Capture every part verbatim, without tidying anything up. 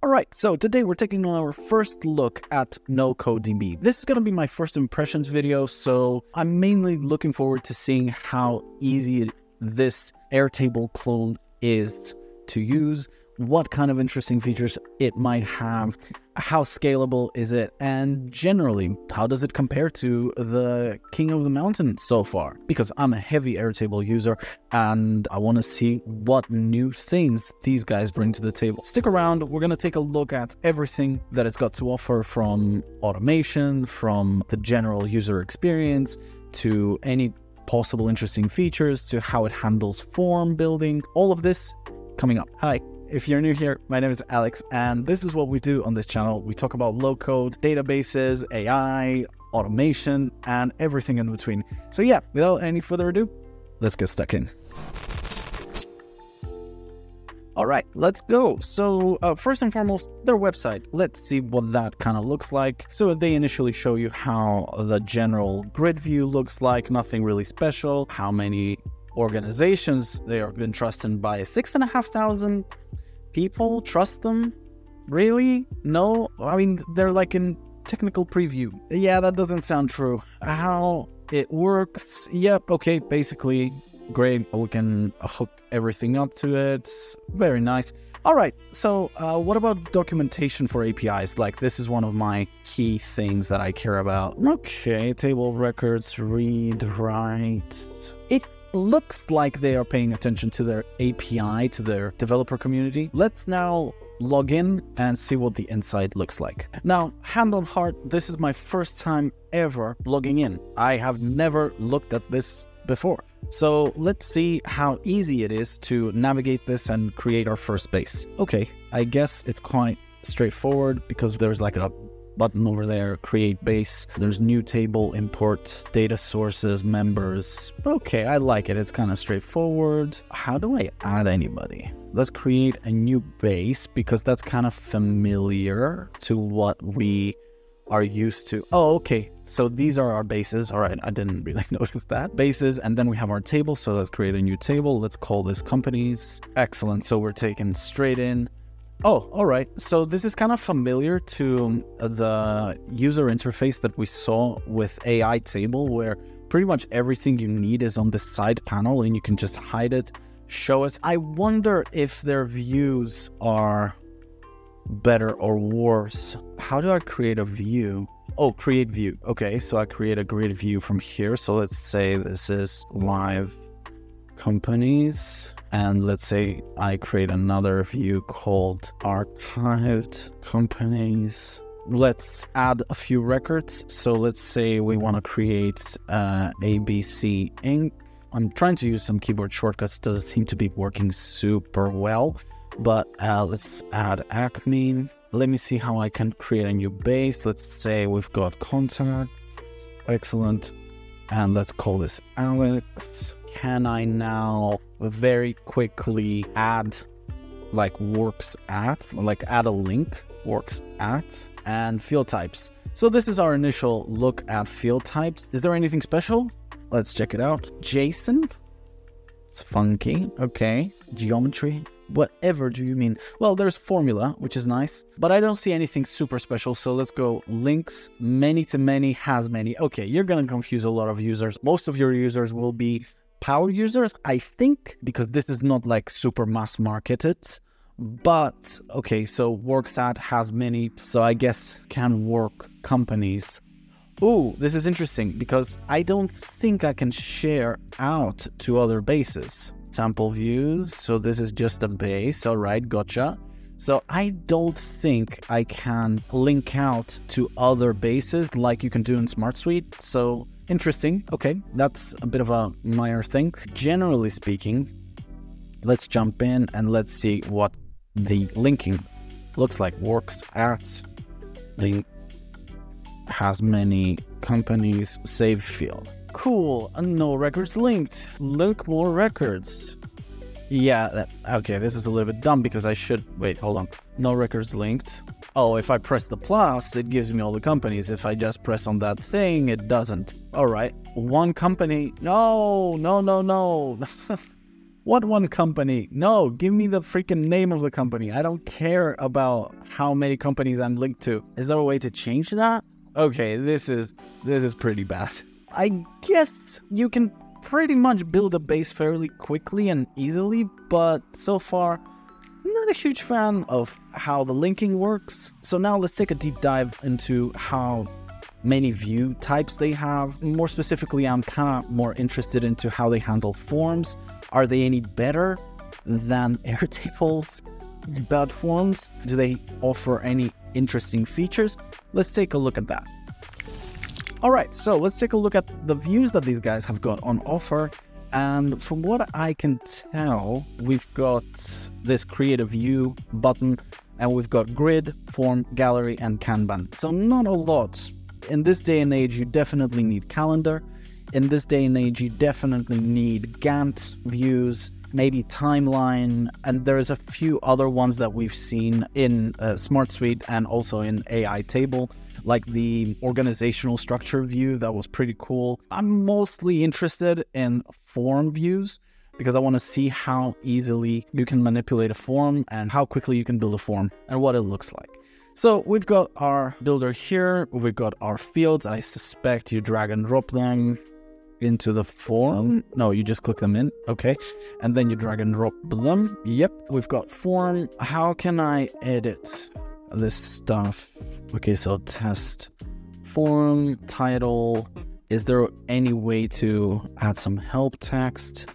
Alright, so today we're taking our first look at NocoDB. This is going to be my first impressions video, so I'm mainly looking forward to seeing how easy this Airtable clone is to use, what kind of interesting features it might have, how scalable is it, and generally, how does it compare to the king of the mountain so far? Because I'm a heavy Airtable user, and I want to see what new things these guys bring to the table. Stick around, we're going to take a look at everything that it's got to offer, from automation, from the general user experience, to any possible interesting features, to how it handles form building. All of this coming up. Hi. If you're new here, my name is Alex, and this is what we do on this channel. We talk about low-code, databases, A I, automation, and everything in between. So yeah, without any further ado, let's get stuck in. All right, let's go. So uh, first and foremost, their website. Let's see what that kind of looks like. So they initially show you how the general grid view looks like, nothing really special, how many organizations they have been trusted by. Six and a half thousand people trust them? Really? No? I mean, they're like in technical preview. Yeah, that doesn't sound true. How it works? Yep, okay, basically great, we can hook everything up to it. Very nice. All right, so uh, what about documentation for A P Is? Like, this is one of my key things that I care about. Okay, table records, read, write. It looks like they are paying attention to their A P I, to their developer community. Let's now log in and see what the inside looks like. Now, hand on heart, this is my first time ever logging in. I have never looked at this before. So let's see how easy it is to navigate this and create our first base. Okay, I guess it's quite straightforward because there's like a button over there, create base. There's new table, import data sources, members. Okay, I like it. It's kind of straightforward. How do I add anybody? Let's create a new base because that's kind of familiar to what we are used to. Oh, okay. So these are our bases. All right, I didn't really notice that. Bases, and then we have our table. So let's create a new table. Let's call this companies. Excellent. So we're taken straight in. Oh, all right. So this is kind of familiar to the user interface that we saw with A I Table, where pretty much everything you need is on the side panel and you can just hide it, show it. I wonder if their views are better or worse. How do I create a view? Oh, create view. Okay, so I create a grid view from here. So let's say this is live companies. And let's say I create another view called archived companies. Let's add a few records. So let's say we want to create uh, A B C Incorporated. I'm trying to use some keyboard shortcuts. Doesn't seem to be working super well, but uh, let's add Acme. Let me see how I can create a new base. Let's say we've got contacts. Excellent. And let's call this Alex. Can I now very quickly add like works at, like add a link, works at, and field types. So this is our initial look at field types. Is there anything special? Let's check it out. JSON. It's funky. Okay. Geometry. Whatever do you mean? Well, there's formula, which is nice, but I don't see anything super special. So let's go links, many to many, has many. Okay, you're going to confuse a lot of users. Most of your users will be power users, I think, because this is not like super mass marketed. But okay, so works at, has many. So I guess can work companies. Ooh, this is interesting because I don't think I can share out to other bases. Sample views, so this is just a base. All right, gotcha. So I don't think I can link out to other bases like you can do in SmartSuite. So interesting. Okay, that's a bit of a minor thing. Generally speaking, let's jump in and let's see what the linking looks like. Works at, links, has many companies, save field. Cool, no records linked. Link more records. Yeah, that, okay, this is a little bit dumb because I should... Wait, hold on. No records linked. Oh, if I press the plus, it gives me all the companies. If I just press on that thing, it doesn't. All right, one company. No, no, no, no. What one company? No, give me the freaking name of the company. I don't care about how many companies I'm linked to. Is there a way to change that? Okay, this is, this is pretty bad. I guess you can pretty much build a base fairly quickly and easily, but so far, not a huge fan of how the linking works. So now let's take a deep dive into how many view types they have. More specifically, I'm kind of more interested into how they handle forms. Are they any better than Airtable's bad forms? Do they offer any interesting features? Let's take a look at that. All right, so let's take a look at the views that these guys have got on offer. And from what I can tell, we've got this create a view button, and we've got grid, form, gallery, and Kanban. So not a lot. In this day and age, you definitely need calendar. In this day and age, you definitely need Gantt views, maybe timeline, and there's a few other ones that we've seen in uh, SmartSuite and also in Airtable, like the organizational structure view. That was pretty cool. I'm mostly interested in form views because I want to see how easily you can manipulate a form and how quickly you can build a form and what it looks like. So we've got our builder here, we've got our fields. I suspect you drag and drop them into the form. No, you just click them in. Okay. And then you drag and drop them. Yep. We've got form. How can I edit this stuff? Okay. So test form title. Is there any way to add some help text?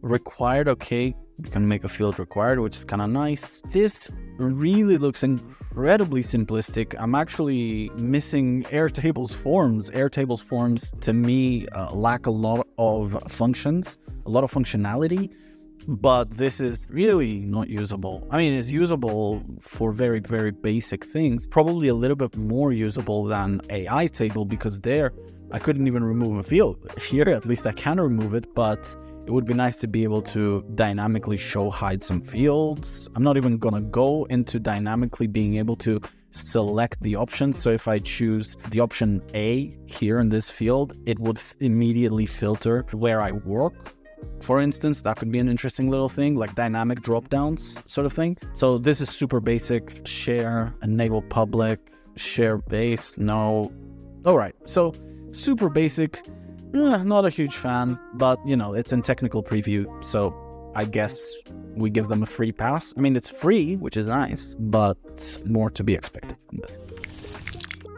Required. Okay. You can make a field required, which is kind of nice. This really looks incredibly simplistic. I'm actually missing Airtable's forms. Airtable's forms, to me, uh, lack a lot of functions, a lot of functionality, but this is really not usable. I mean, it's usable for very, very basic things, probably a little bit more usable than Airtable, because there, I couldn't even remove a field. Here, at least I can remove it, but it would be nice to be able to dynamically show hide some fields. I'm not even gonna go into dynamically being able to select the options. So if I choose the option A here in this field, it would immediately filter where I work. For instance, that could be an interesting little thing, like dynamic dropdowns sort of thing. So this is super basic. Share, enable public, share base, no. All right, so super basic. Eh, not a huge fan, but you know, it's in technical preview, so I guess we give them a free pass. I mean, it's free, which is nice, but more to be expected from this.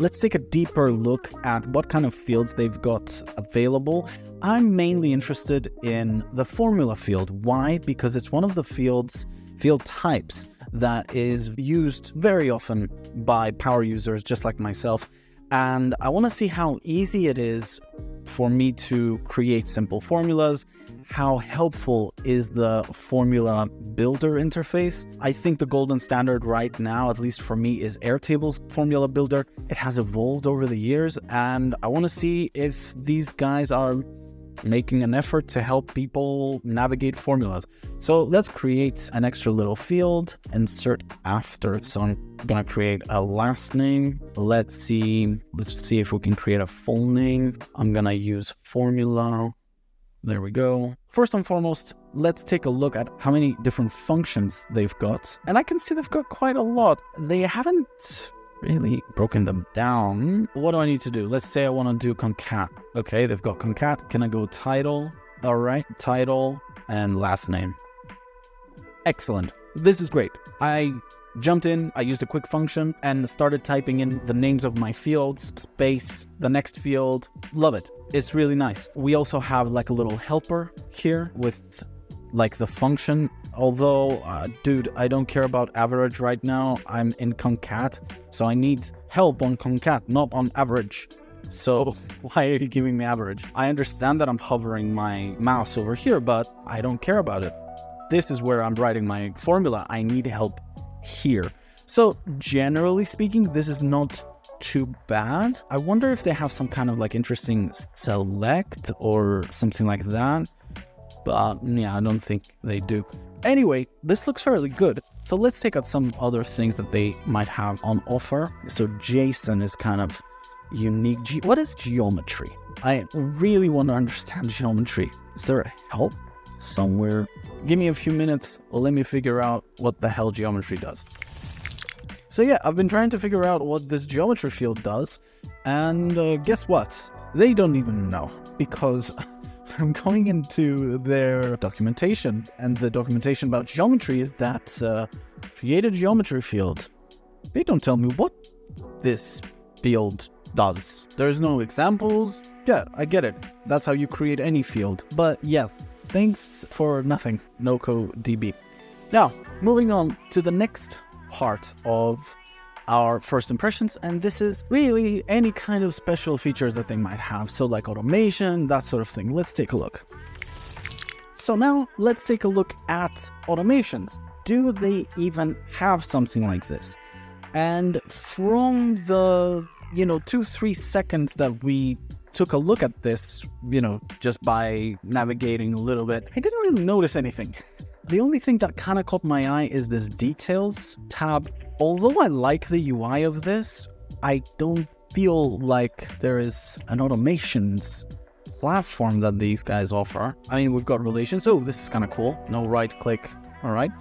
Let's take a deeper look at what kind of fields they've got available. I'm mainly interested in the formula field. Why? Because it's one of the fields, field types that is used very often by power users, just like myself. And I want to see how easy it is for me to create simple formulas. How helpful is the formula builder interface? I think the golden standard right now, at least for me, is Airtable's formula builder. It has evolved over the years, and I want to see if these guys are making an effort to help people navigate formulas. So let's create an extra little field, insert after. So I'm gonna create a last name. Let's see, let's see if we can create a full name. I'm gonna use formula. There we go. First and foremost, let's take a look at how many different functions they've got. And I can see they've got quite a lot. They haven't really broken them down. What do I need to do? Let's say I want to do concat. Okay, they've got concat. Can I go title? All right, title and last name. Excellent. This is great. I jumped in, I used a quick function and started typing in the names of my fields, space, the next field. Love it. It's really nice. We also have like a little helper here with like the function. Although, uh, dude, I don't care about average right now. I'm in concat, so I need help on concat, not on average. So why are you giving me average? I understand that I'm hovering my mouse over here, but I don't care about it. This is where I'm writing my formula. I need help here. So generally speaking, this is not too bad. I wonder if they have some kind of like interesting select or something like that. But yeah, I don't think they do. Anyway, this looks fairly good. So let's take out some other things that they might have on offer. So JSON is kind of unique. Ge what is geometry? I really want to understand geometry. Is there a help somewhere. Give me a few minutes or let me figure out what the hell geometry does. So yeah, I've been trying to figure out what this geometry field does, and uh, guess what? They don't even know, because I'm going into their documentation, and the documentation about geometry is that uh, create a geometry field. They don't tell me what this field does. There's no examples. Yeah, I get it. That's how you create any field. But yeah, thanks for nothing, NocoDB. Now, moving on to the next part of our first impressions, and this is really any kind of special features that they might have. So like automation, that sort of thing. Let's take a look. So now let's take a look at automations. Do they even have something like this? And from the, you know, two, three seconds that we took a look at this, you know, just by navigating a little bit, I didn't really notice anything. The only thing that kind of caught my eye is this details tab. Although I like the U I of this, I don't feel like there is an automations platform that these guys offer. I mean, we've got relations. Oh, this is kind of cool. No right click. All right.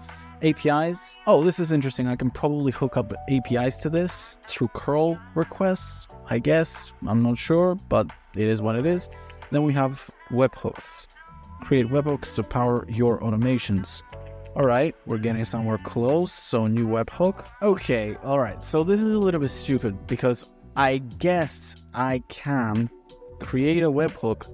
A P Is. Oh, this is interesting. I can probably hook up A P Is to this through curl requests, I guess. I'm not sure, but it is what it is. Then we have webhooks. Create webhooks to power your automations. All right, we're getting somewhere close. So new webhook. Okay, all right. So this is a little bit stupid, because I guess I can create a webhook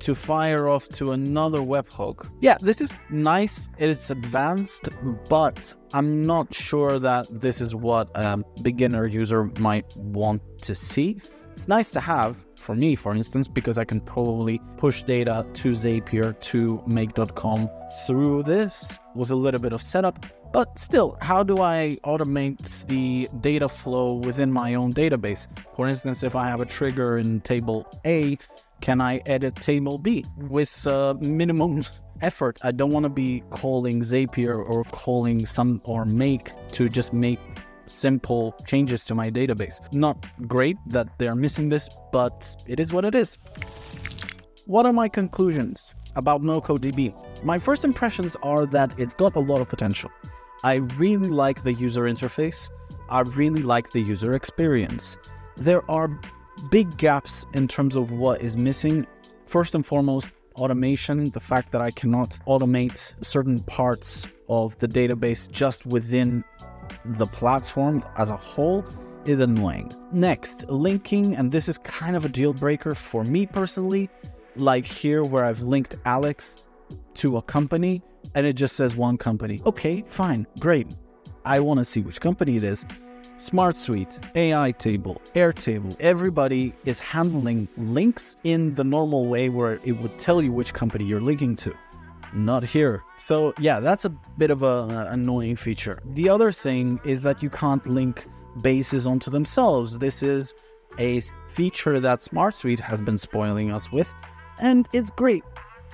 to fire off to another webhook. Yeah, this is nice. It's advanced, but I'm not sure that this is what a beginner user might want to see. It's nice to have for me, for instance, because I can probably push data to Zapier, to make dot com through this with a little bit of setup. But still, how do I automate the data flow within my own database? For instance, if I have a trigger in table A, can I edit table B with uh, minimum effort? I don't want to be calling Zapier or calling some or make to just make simple changes to my database. Not great that they're missing this, but it is what it is. What are my conclusions about NocoDB? My first impressions are that it's got a lot of potential. I really like the user interface. I really like the user experience. There are big gaps in terms of what is missing. First and foremost, automation, the fact that I cannot automate certain parts of the database just within the platform as a whole is annoying. Next, linking, and this is kind of a deal breaker for me personally, like here where I've linked Alex to a company and it just says one company. Okay, fine, great. I want to see which company it is. SmartSuite, Airtable, Airtable, everybody is handling links in the normal way where it would tell you which company you're linking to. Not here. So yeah, that's a bit of an annoying feature. The other thing is that you can't link bases onto themselves. This is a feature that SmartSuite has been spoiling us with, and it's great.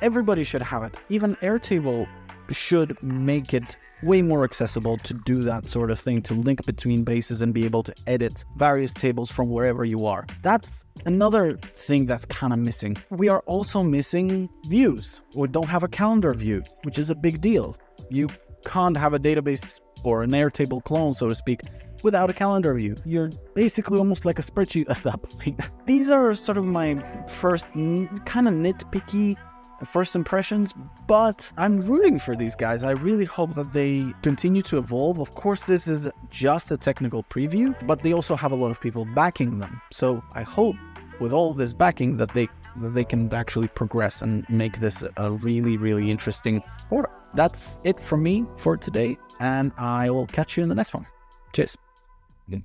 Everybody should have it. Even Airtable should make it way more accessible to do that sort of thing, to link between bases and be able to edit various tables from wherever you are. That's another thing that's kind of missing. We are also missing views. We don't have a calendar view, which is a big deal. You can't have a database or an Airtable clone, so to speak, without a calendar view. You're basically almost like a spreadsheet at that point. These are sort of my first kind of nitpicky first impressions, but I'm rooting for these guys. I really hope that they continue to evolve. Of course, this is just a technical preview, but they also have a lot of people backing them. So I hope with all this backing that they that they can actually progress and make this a really, really interesting product. That's it from me for today, and I will catch you in the next one. Cheers.